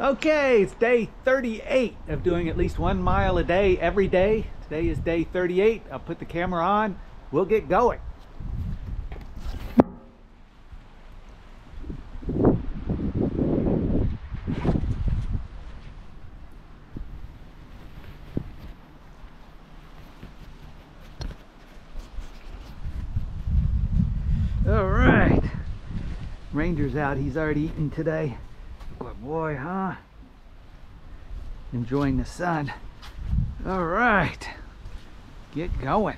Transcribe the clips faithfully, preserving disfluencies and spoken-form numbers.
Okay, it's day thirty-eight of doing at least one mile a day every day. Today is day thirty-eight. I'll put the camera on. We'll get going. All right, Ranger's out. He's already eaten today. Good boy, huh? Enjoying the sun. All right, get going.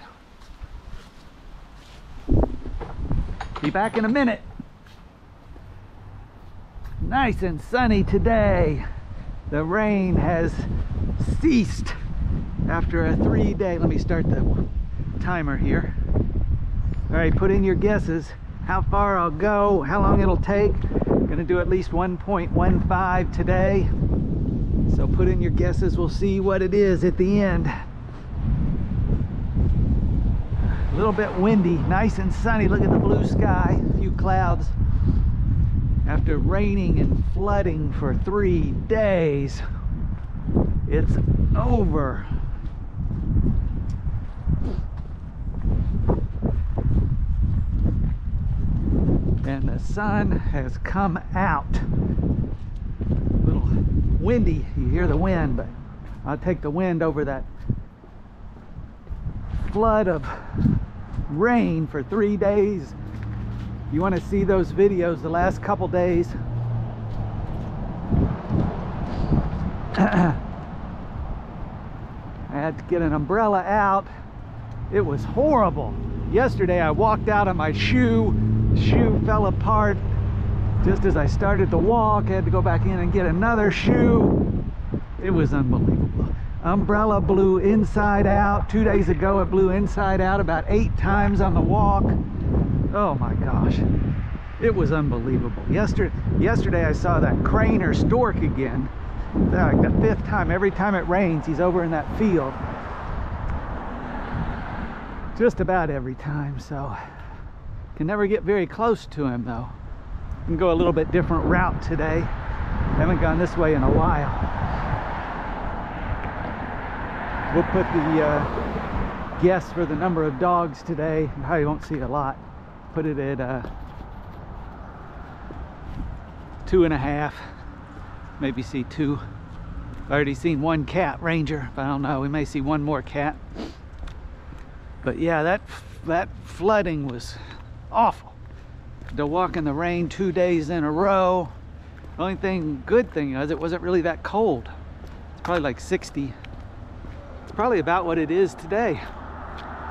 Be back in a minute. Nice and sunny today. The rain has ceased after a three-day. Let me start the timer here. All right, put in your guesses. How far I'll go, how long it'll take. I'm gonna do at least one point one five today. So put in your guesses. We'll see what it is at the end. A little bit windy, nice and sunny. Look at the blue sky, a few clouds. After raining and flooding for three days, it's over. And the sun has come out. A little windy, you hear the wind, but I'll take the wind over that flood of rain for three days. You want to see those videos the last couple days. I had to get an umbrella out. It was horrible. Yesterday I walked out on my shoe. Shoe fell apart just as I started to walk. I had to go back in and get another shoe. It was unbelievable. Umbrella blew inside out. Two days ago it blew inside out about eight times on the walk. Oh my gosh, it was unbelievable. Yesterday, yesterday I saw that crane or stork again. Like the fifth time, every time it rains he's over in that field. Just about every time, so can never get very close to him though. Can go a little bit different route today. Haven't gone this way in a while. We'll put the uh, guess for the number of dogs today. You probably won't see a lot. Put it at uh, two and a half. Maybe see two. I've already seen one cat, Ranger, but I don't know. We may see one more cat. But yeah, that that flooding was awful. To walk in the rain two days in a row. The only thing, good thing is it wasn't really that cold. It's probably like sixty. It's probably about what it is today.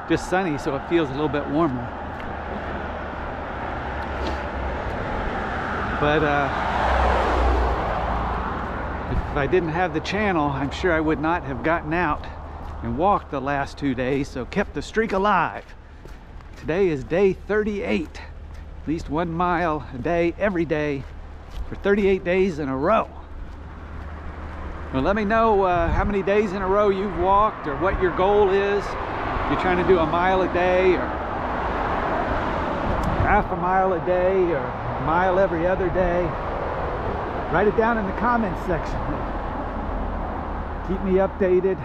Just sunny, so it feels a little bit warmer. But uh, if I didn't have the channel, I'm sure I would not have gotten out and walked the last two days, so kept the streak alive. Today is day thirty-eight, at least one mile a day, every day, for thirty-eight days in a row. Well, let me know uh, how many days in a row you've walked or what your goal is. If you're trying to do a mile a day or half a mile a day or a mile every other day, write it down in the comments section. Keep me updated.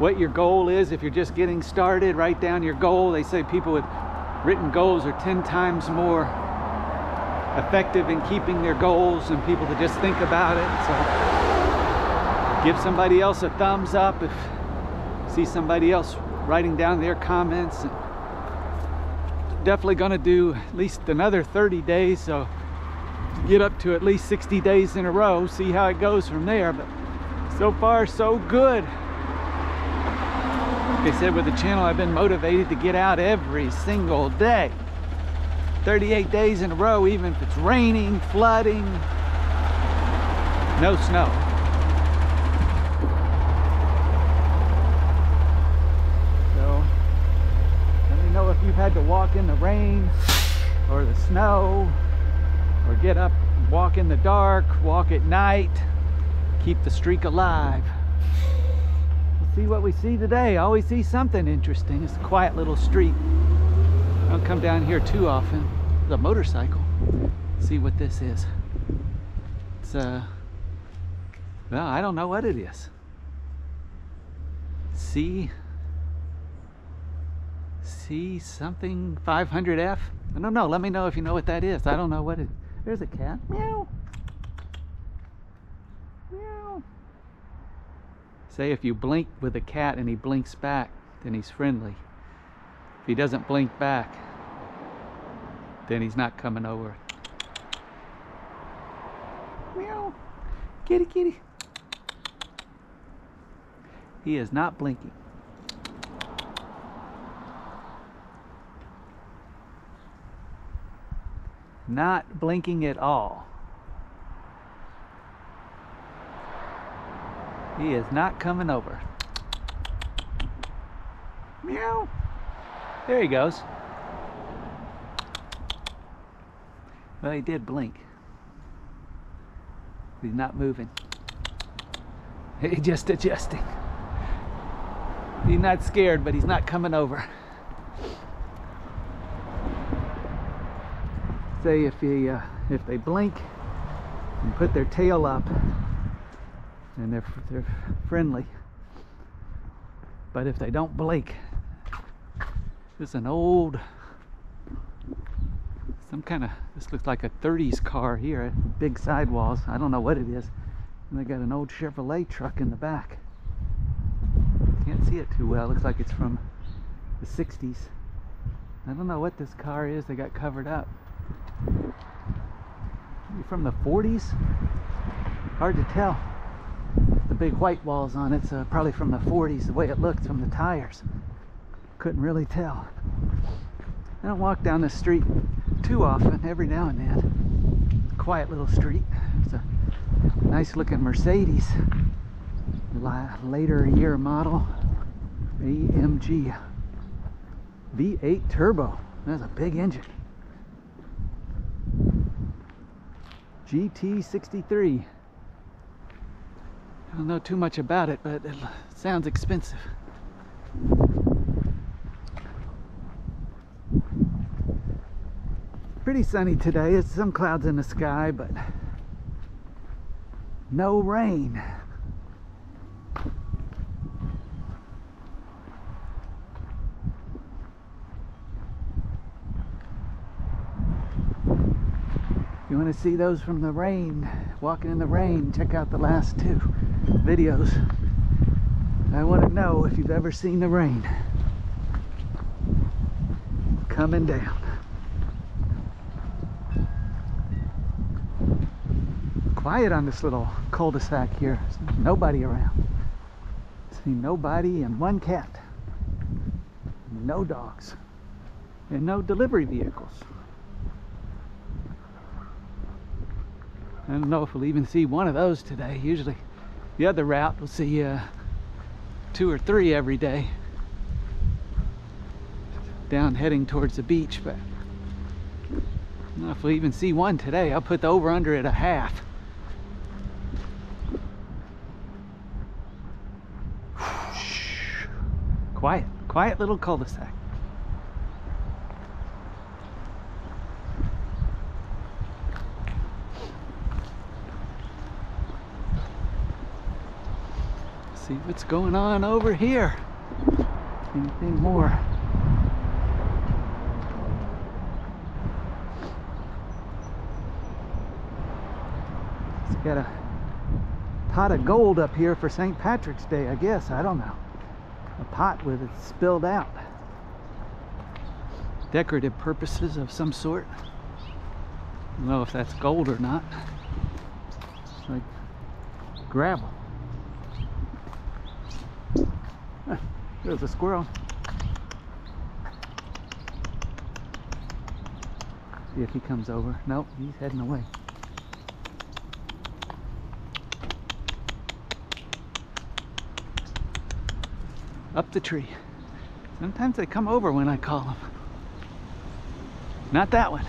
What your goal is. If you're just getting started, write down your goal. They say people with written goals are ten times more effective in keeping their goals than people that just think about it. So give somebody else a thumbs up if you see somebody else writing down their comments. Definitely going to do at least another thirty days, so get up to at least sixty days in a row, see how it goes from there. But so far so good. Like I said, with the channel, I've been motivated to get out every single day. thirty-eight days in a row, even if it's raining, flooding, no snow. So, let me know if you've had to walk in the rain or the snow, or get up and walk in the dark, walk at night, keep the streak alive. See what we see today. I always see something interesting. It's a quiet little street. I don't come down here too often. The motorcycle. See what this is. it's uh well, I don't know what it is. C C something five hundred F. I don't know. Let me know if you know what that is. I don't know what it. There's a cat. Meow. Meow. Say if you blink with a cat and he blinks back, then he's friendly. If he doesn't blink back, then he's not coming over. Meow. Kitty, kitty. He is not blinking. Not blinking at all. He is not coming over. Meow. There he goes. Well, he did blink. He's not moving. He's just adjusting. He's not scared, but he's not coming over. Say if he, uh, if they blink and put their tail up, and they're they're friendly. But if they don't blink, it's an old, some kind of, this looks like a thirties car here. Big sidewalls. I don't know what it is. And they got an old Chevrolet truck in the back. Can't see it too well. It looks like it's from the sixties. I don't know what this car is. They got covered up. Maybe from the forties? Hard to tell. The big white walls on it's uh, probably from the forties, the way it looked from the tires. Couldn't really tell. I don't walk down this street too often, every now and then. Quiet little street. It's a nice looking Mercedes. Later year model. A M G. V eight turbo. That's a big engine. G T sixty-three. I don't know too much about it, but it sounds expensive. Pretty sunny today. There's some clouds in the sky, but no rain. If you want to see those from the rain, walking in the rain, check out the last two videos. I want to know if you've ever seen the rain coming down. Quiet on this little cul-de-sac here. There's nobody around. See nobody and one cat. No dogs. And no delivery vehicles. I don't know if we'll even see one of those today. Usually the other route we'll see uh, two or three every day. Down heading towards the beach, but I don't know if we'll even see one today. I'll put the over under at a half. Quiet, quiet little cul-de-sac. See what's going on over here. Anything more? It's got a pot of gold up here for Saint Patrick's Day, I guess. I don't know. A pot with it spilled out. Decorative purposes of some sort. I don't know if that's gold or not. It's like gravel. There's a squirrel. See if he comes over. Nope, he's heading away. Up the tree. Sometimes they come over when I call them. Not that one.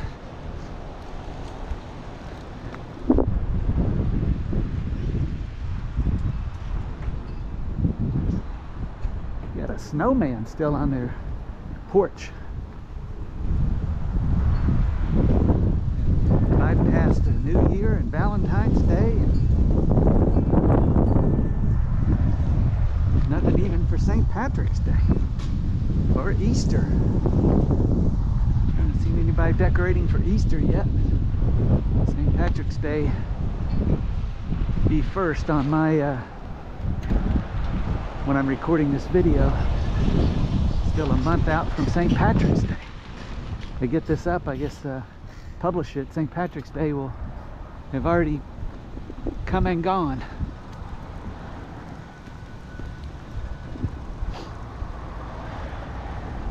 Snowman still on their porch. I've passed a new year in Valentine's. Valentine's Day. And nothing even for Saint Patrick's Day or Easter. I haven't seen anybody decorating for Easter yet. Saint Patrick's Day be first on my, uh, when I'm recording this video, still a month out from Saint Patrick's Day. They get this up, I guess, uh, publish it, Saint Patrick's Day will have already come and gone.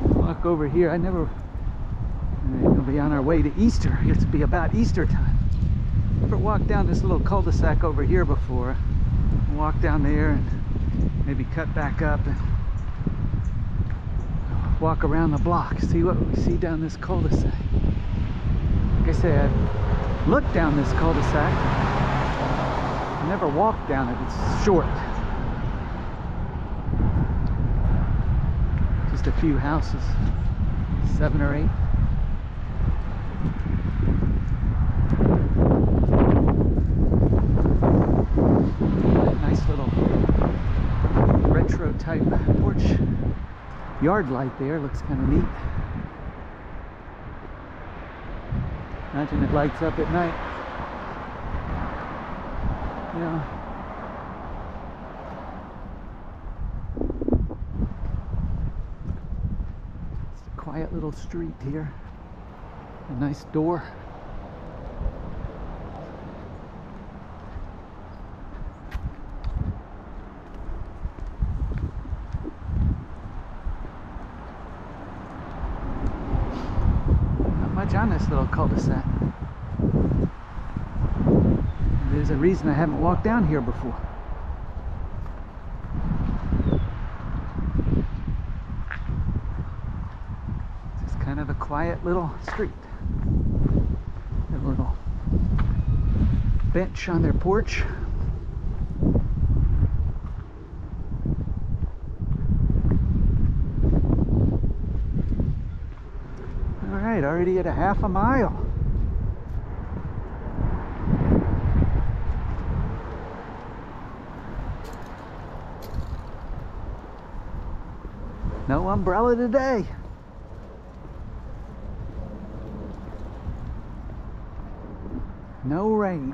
Walk over here. I never, we'll be on our way to Easter. It's be about Easter time. Never walked down this little cul-de-sac over here before. Walk down there and maybe cut back up and walk around the block, see what we see down this cul-de-sac. Like I said, I've looked down this cul-de-sac. I never walked down it, it's short. Just a few houses, seven or eight. Nice little retro type porch yard light there, looks kind of neat. Imagine it lights up at night. Yeah. It's a quiet little street here. A nice door. On this little cul-de-sac. There's a reason I haven't walked down here before. It's kind of a quiet little street. A little bench on their porch. Already at a half a mile. No umbrella today. No rain.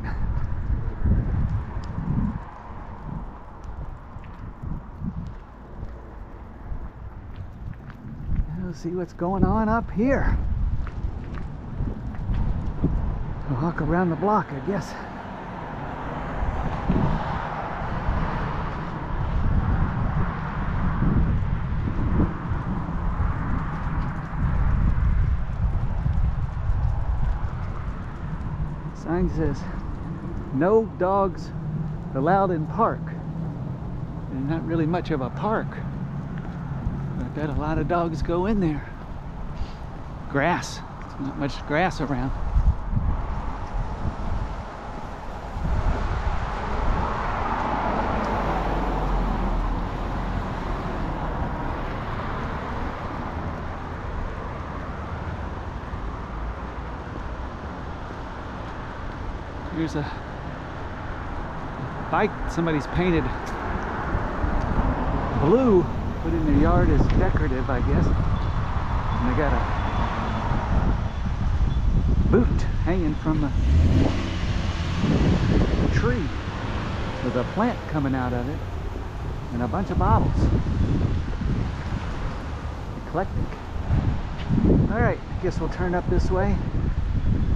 Let's see what's going on up here. Walk around the block, I guess. Sign says, no dogs allowed in park. And not really much of a park. But I bet a lot of dogs go in there. Grass. There's not much grass around. Here's a bike somebody's painted blue, put in their yard as decorative, I guess. And they got a boot hanging from a tree with a plant coming out of it and a bunch of bottles. Eclectic. Alright, I guess we'll turn up this way.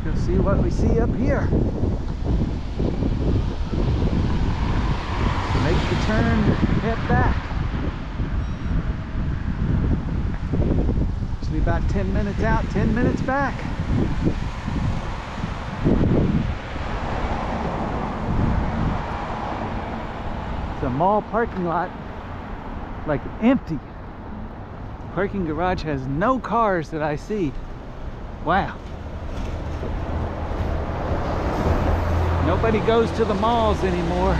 Go see what we see up here. Make the turn, head back. Should be about ten minutes out, ten minutes back. It's a mall parking lot, like empty. Parking garage has no cars that I see. Wow. Nobody goes to the malls anymore.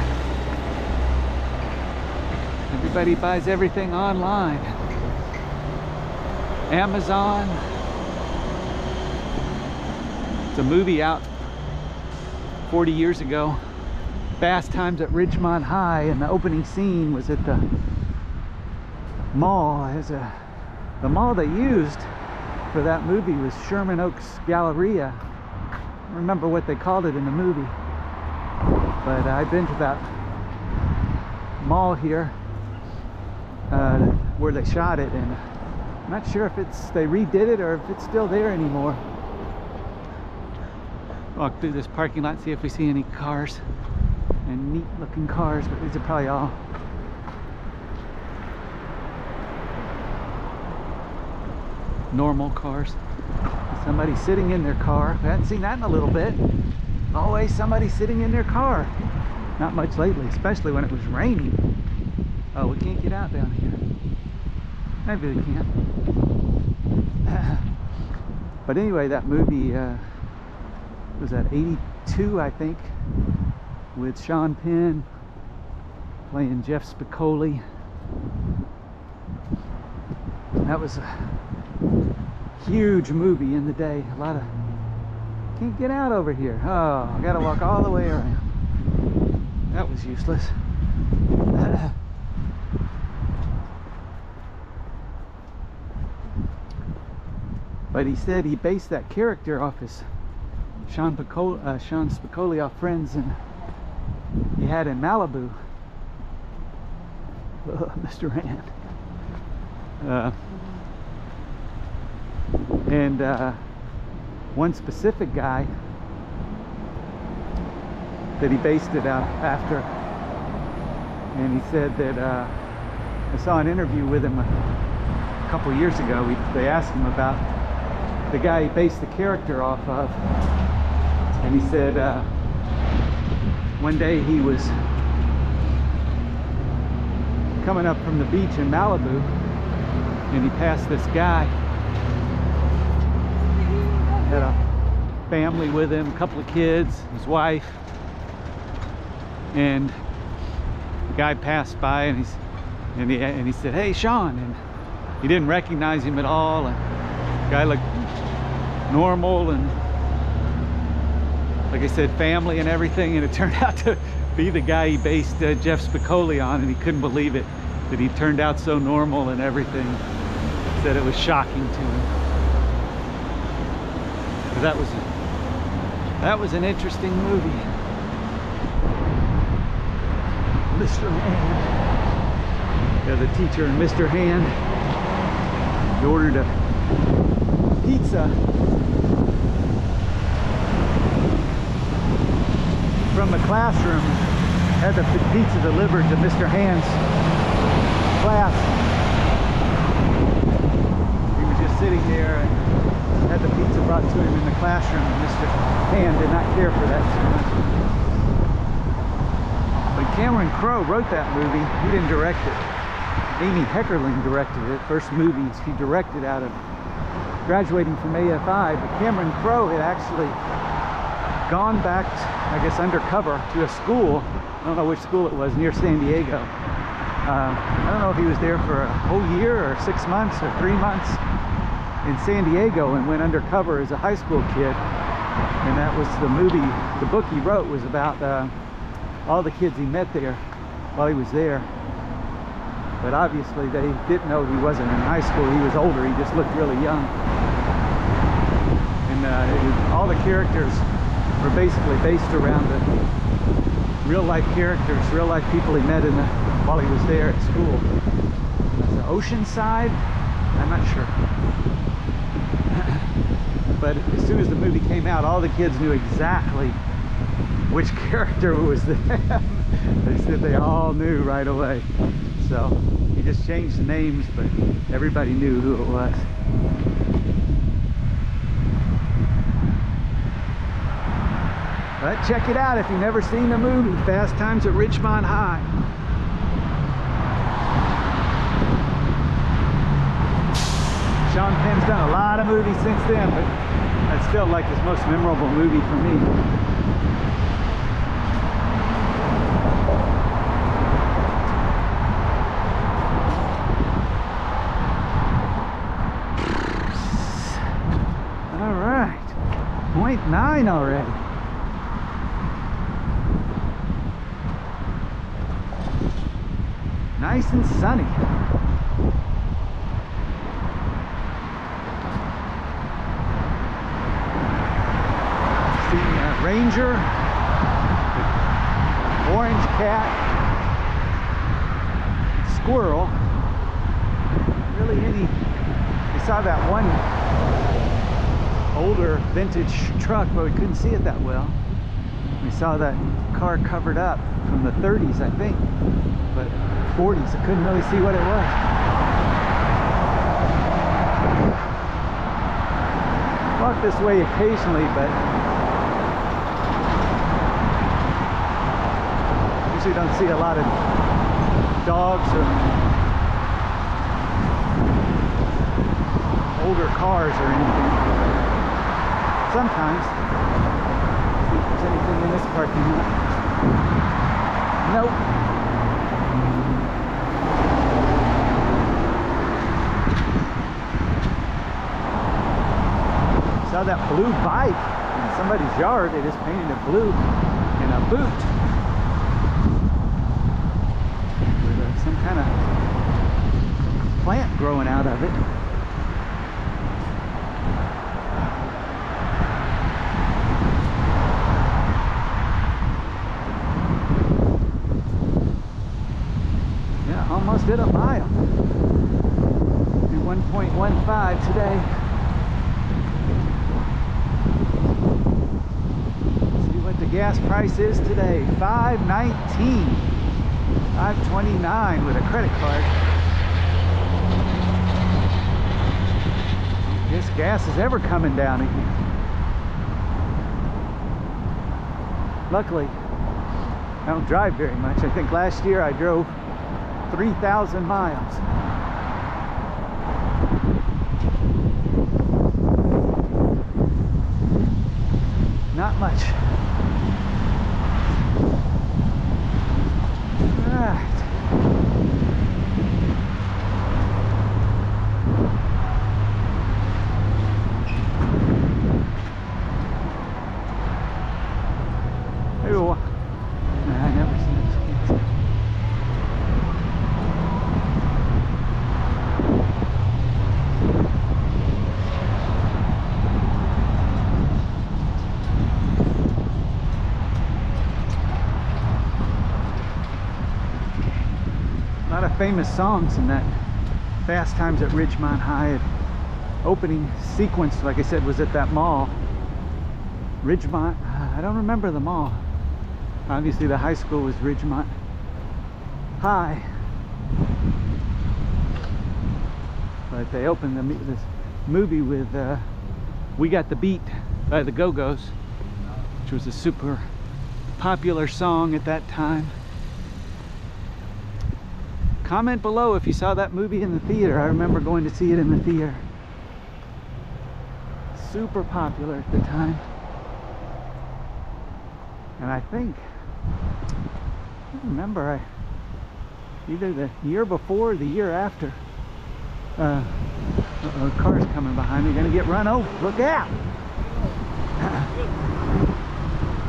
Everybody buys everything online. Amazon. It's a movie out forty years ago, Fast Times at Ridgemont High, and the opening scene was at the mall. As a, the mall they used for that movie was Sherman Oaks Galleria. I don't remember what they called it in the movie, but I've been to that mall here uh, where they shot it, and I'm not sure if it's they redid it or if it's still there anymore. Walk through this parking lot, see if we see any cars, and neat looking cars, but these are probably all normal cars. Somebody sitting in their car. I haven't seen that in a little bit. Always somebody sitting in their car. Not much lately, especially when it was raining. Oh, we can't get out down here. Maybe we can't. But anyway, that movie uh, was at eighty-two, I think, with Sean Penn playing Jeff Spicoli. That was a huge movie in the day. A lot of can't get out over here. Oh, I gotta walk all the way around. That was useless. But he said he based that character off his Sean Spicoli, uh, Sean Spicoli off friends and he had in Malibu. Uh, Mister Hand. Uh, and uh, one specific guy that he based it out after, and he said that uh, I saw an interview with him a couple years ago. We, they asked him about the guy he based the character off of, and he said uh, one day he was coming up from the beach in Malibu and he passed this guy, had a family with him, a couple of kids, his wife, and the guy passed by and, he's, and, he, and he said, "Hey, Sean," and he didn't recognize him at all, and the guy looked normal and, like I said, family and everything, and it turned out to be the guy he based uh, Jeff Spicoli on, and he couldn't believe it, that he turned out so normal and everything. He said it was shocking to him. That was, that was an interesting movie. Mister Hand. Yeah, the teacher and Mister Hand. He ordered a pizza from the classroom. Had the pizza delivered to Mister Hand's class. He was just sitting there and had the pizza brought to him in the classroom, and Mister Hand did not care for that too much. But Cameron Crowe wrote that movie. He didn't direct it. Amy Heckerling directed it. First movies she directed out of graduating from A F I. But Cameron Crowe had actually gone back, I guess, undercover to a school. I don't know which school it was, near San Diego. Uh, I don't know if he was there for a whole year or six months or three months. In San Diego, and went undercover as a high school kid, and that was the movie. The book he wrote was about uh, all the kids he met there while he was there, but obviously they didn't know he wasn't in high school. He was older, he just looked really young, and uh, it was, all the characters were basically based around the real life characters, real life people he met in the, while he was there at school. The Oceanside? I'm not sure. But as soon as the movie came out, all the kids knew exactly which character was them. They said they all knew right away. So he just changed the names, but everybody knew who it was. But check it out if you've never seen the movie, Fast Times at Ridgemont High. Sean Penn's done a lot of movies since then, but that's still like his most memorable movie for me. All right, point nine already. nice and sunny. Seeing a ranger, orange cat, squirrel. Really any, I saw that one older vintage truck, but we couldn't see it that well. We saw that car covered up from the thirties, I think, but forties. I couldn't really see what it was. Walk this way occasionally, but usually don't see a lot of dogs or older cars or anything. Sometimes. Anything in this parking lot? Nope. Saw that blue bike in somebody's yard. It is painted a blue and a boot with uh, some kind of plant growing out of it. Did a mile. Do one point one five today. See what the gas price is today. five nineteen. five twenty-nine with a credit card. This gas is ever coming down again. Luckily, I don't drive very much. I think last year I drove three thousand miles. Not much. All right. Maybe we'll famous songs in that Fast Times at Ridgemont High. Opening sequence, like I said, was at that mall, Ridgemont. I don't remember the mall. Obviously the high school was Ridgemont High, but they opened the this movie with uh, We Got the Beat by the Go-Go's, which was a super popular song at that time. Comment below if you saw that movie in the theater. I remember going to see it in the theater. Super popular at the time. And I think, I remember I, either the year before or the year after. Uh, uh-oh, car's coming behind me. Gonna get run over. Look out!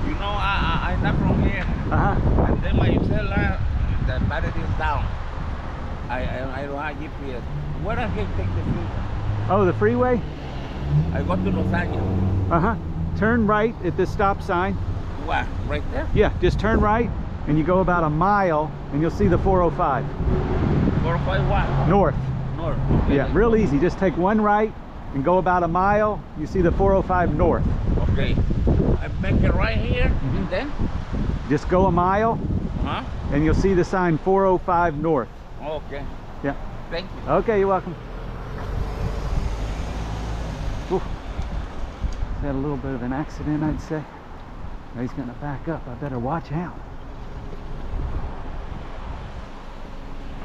You know, I, I, I'm not from here. Uh-huh. And then my cell line, the battery is down. I, I, I don't have G P S. Where I can take the freeway? Oh, the freeway? I go to Los Angeles. Uh-huh. Turn right at this stop sign. What? Right there? Yeah, just turn right and you go about a mile and you'll see the four oh five. four oh five what? North. North. Okay. Yeah, real easy. Just take one right and go about a mile. You see the four oh five north. Okay. I make it right here mm-hmm. and then? Just go a mile uh-huh. and you'll see the sign four oh five north. Okay. Yeah. Thank you. Okay, you're welcome. Oof. Had a little bit of an accident, I'd say. Now he's gonna back up. I better watch out.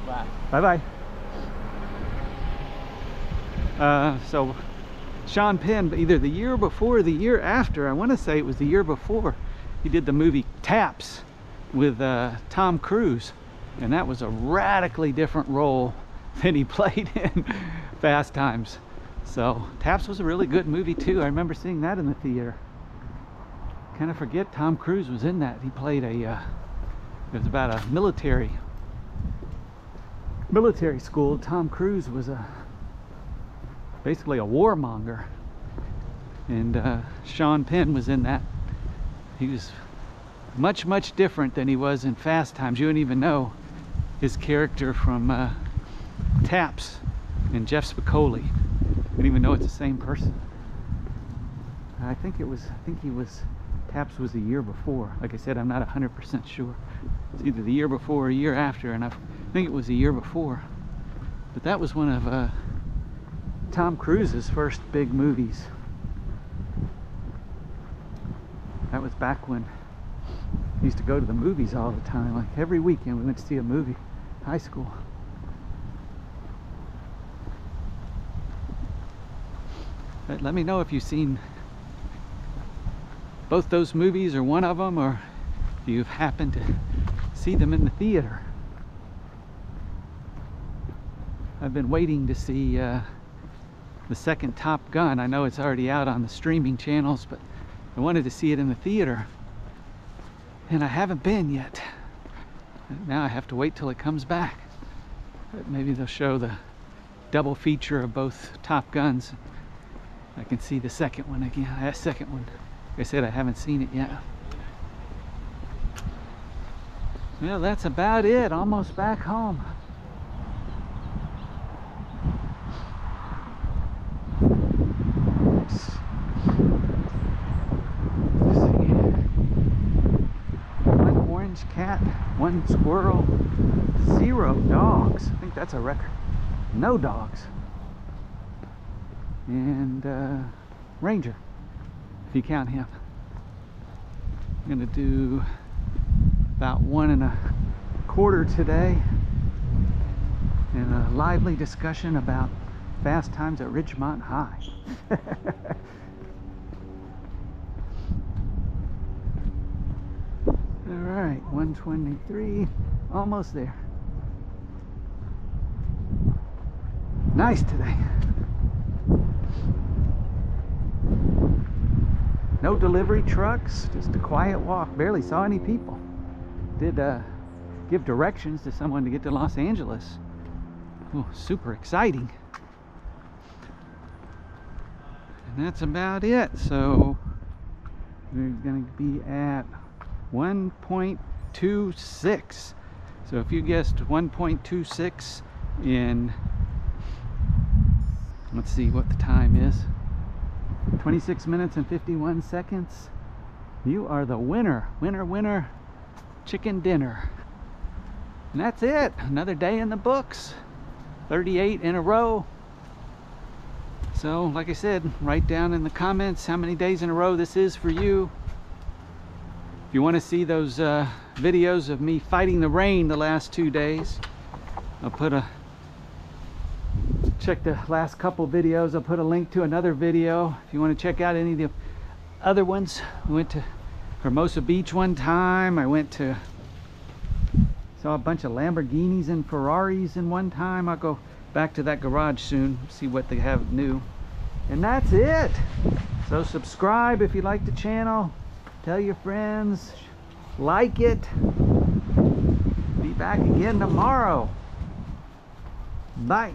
Bye. Bye bye. Uh, so, Sean Penn, either the year before or the year after, I want to say it was the year before, he did the movie Taps with uh, Tom Cruise. And that was a radically different role than he played in Fast Times. So Taps was a really good movie too. I remember seeing that in the theater. Kind of forget Tom Cruise was in that. He played a, uh, it was about a military military school, Tom Cruise was a basically a warmonger, and uh, Sean Penn was in that. He was much, much different than he was in Fast Times. You wouldn't even know his character from uh, Taps and Jeff Spicoli. You wouldn't even know it's the same person. I think it was, I think he was, Taps was the year before. Like I said, I'm not one hundred percent sure. It's either the year before or a year after, and I think it was the year before. But that was one of uh, Tom Cruise's first big movies. That was back when we used to go to the movies all the time. Like every weekend we went to see a movie, high school. But let me know if you've seen both those movies or one of them, or if you've happened to see them in the theater. I've been waiting to see uh, the second Top Gun. I know it's already out on the streaming channels, but I wanted to see it in the theater, and I haven't been yet. Now I have to wait till it comes back. Maybe they'll show the double feature of both Top Guns. I can see the second one again. That second one, like I said, I haven't seen it yet. Well, that's about it. Almost back home. Let's see. One orange cat, one squirrel, zero dogs. I think that's a record. No dogs. And uh, Ranger, if you count him. I'm gonna do about one and a quarter today, and a lively discussion about Fast Times at Ridgemont High. Alright, one twenty-three, almost there. Nice today. No delivery trucks, just a quiet walk. Barely saw any people. Did uh, give directions to someone to get to Los Angeles. Ooh, super exciting. And that's about it. So we're going to be at one point two six. So if you guessed one point two six in, let's see what the time is. twenty-six minutes and fifty-one seconds. You are the winner. Winner, winner, chicken dinner. And that's it. Another day in the books. thirty-eight in a row. So, like I said, write down in the comments how many days in a row this is for you. If you want to see those uh, videos of me fighting the rain the last two days, I'll put a... check the last couple videos. I'll put a link to another video if you want to check out any of the other ones. We went to Hermosa Beach one time. I went to, saw a bunch of Lamborghinis and Ferraris in one time. I'll go back to that garage soon, see what they have new. And that's it. So subscribe if you like the channel. Tell your friends. Like it. Be back again tomorrow. Bye.